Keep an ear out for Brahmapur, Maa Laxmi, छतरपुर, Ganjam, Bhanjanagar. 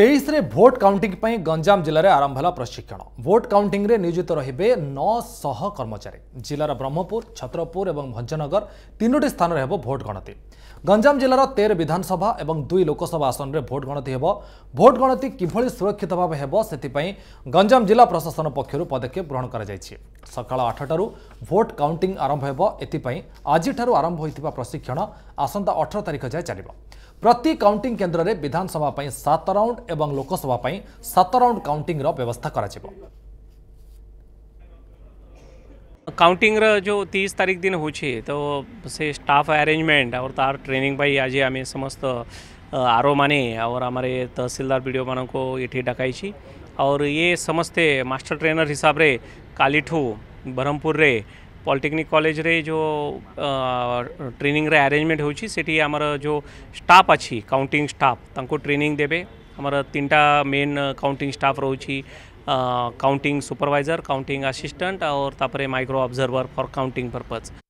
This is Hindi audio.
तेईस रे भोट काउंटिंग पई गंजाम जिले में आरंभ है प्रशिक्षण। भोट काउंटिंग रे नियोजित रहे 900 कर्मचारी। जिलार ब्रह्मपुर, छतरपुर एवं भंजनगर तीनोटी स्थान में भोट गणति। गंजाम जिलार 13 विधानसभा एवं 2 लोकसभा आसन में भोट गणति हो। भोट गणति किभली सुरक्षित भाव हो से गंजाम जिला प्रशासन पक्षर पदक्षेप ग्रहण कर सकाल 8 भोट काउंटिंग आरंभ हो। आज आरंभ होता प्रशिक्षण आसंता 18 तारिख जाए चल। प्रति काउंटिंग केन्द्र में विधानसभा 7 राउंड एवं लोकसभा 7 राउंड काउंटिंग व्यवस्था करा जिवो। काउंटिंग जो 30 तारीख दिन होची तो से स्टाफ अरेंजमेंट और तार ट्रेनिंग भाई आज आम समस्त आरो माने और हमारे तहसीलदार वीडियो मान को ये डकाई और ये समस्ते मास्टर ट्रेनर हिसाब रे कालीठू ब्रह्मपुर रे पॉलिटेक्निक कॉलेज रे जो ट्रेनिंग रे अरेंजमेंट होची सेठी हमर जो स्टाफ अछि काउंटिंग स्टाफ तंको ट्रेनिंग देबे। हमर 3टा मेन काउंटिंग स्टाफ रहउची काउंटिंग सुपरवाइजर, काउंटिंग असिस्टेंट और तापरे micro observer for counting purpose.